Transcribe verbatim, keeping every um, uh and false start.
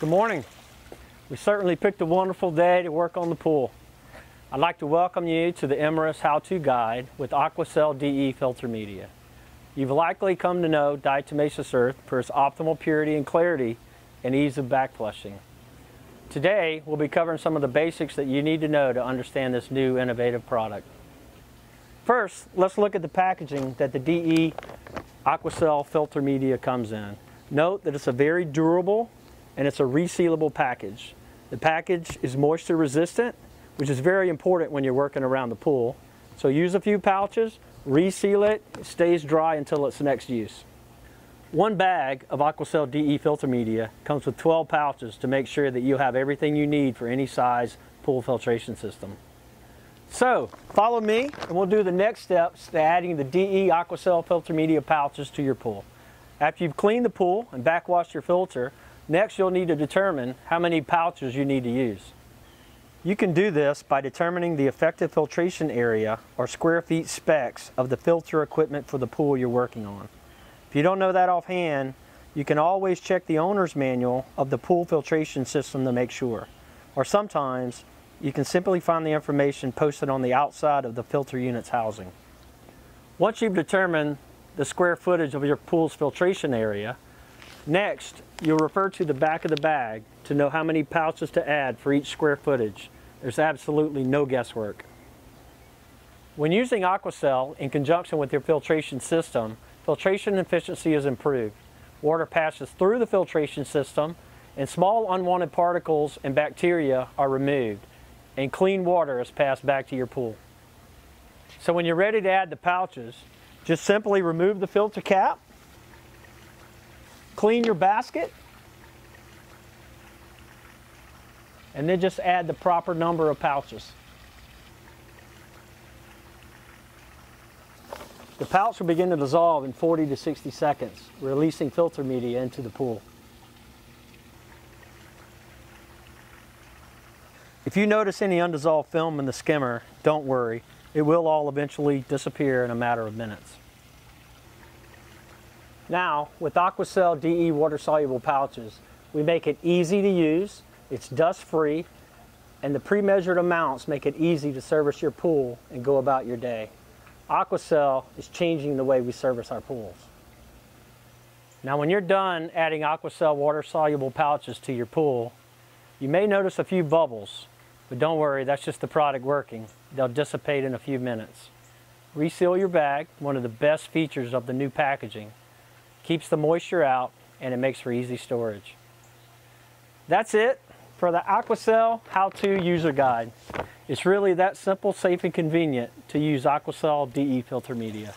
Good morning. We certainly picked a wonderful day to work on the pool. I'd like to welcome you to the Imerys how-to guide with Aqua-Cel D E filter media. You've likely come to know diatomaceous earth for its optimal purity and clarity and ease of backflushing. Today, we'll be covering some of the basics that you need to know to understand this new innovative product. First, let's look at the packaging that the D E Aqua-Cel filter media comes in. Note that it's a very durable and it's a resealable package. The package is moisture resistant, which is very important when you're working around the pool. So use a few pouches, reseal it, it stays dry until its next use. One bag of Aqua-Cel D E filter media comes with twelve pouches to make sure that you have everything you need for any size pool filtration system. So follow me and we'll do the next steps to adding the D E Aqua-Cel filter media pouches to your pool. After you've cleaned the pool and backwashed your filter, next you'll need to determine how many pouches you need to use. You can do this by determining the effective filtration area or square feet specs of the filter equipment for the pool you're working on. If you don't know that offhand, you can always check the owner's manual of the pool filtration system to make sure. Or sometimes you can simply find the information posted on the outside of the filter unit's housing. Once you've determined the square footage of your pool's filtration area. Next, you'll refer to the back of the bag to know how many pouches to add for each square footage. There's absolutely no guesswork. When using Aqua-Cel in conjunction with your filtration system, filtration efficiency is improved. Water passes through the filtration system and small unwanted particles and bacteria are removed, and clean water is passed back to your pool. So when you're ready to add the pouches, just simply remove the filter cap, clean your basket, and then just add the proper number of pouches. The pouch will begin to dissolve in forty to sixty seconds, releasing filter media into the pool. If you notice any undissolved film in the skimmer, don't worry. It will all eventually disappear in a matter of minutes. Now, with Aqua-Cel D E water-soluble pouches, we make it easy to use, it's dust-free, and the pre-measured amounts make it easy to service your pool and go about your day. Aqua-Cel is changing the way we service our pools. Now, when you're done adding Aqua-Cel water-soluble pouches to your pool, you may notice a few bubbles. But don't worry, that's just the product working. They'll dissipate in a few minutes. Reseal your bag, one of the best features of the new packaging. Keeps the moisture out and it makes for easy storage. That's it for the Aqua-Cel How-To User Guide. It's really that simple, safe, and convenient to use Aqua-Cel D E filter media.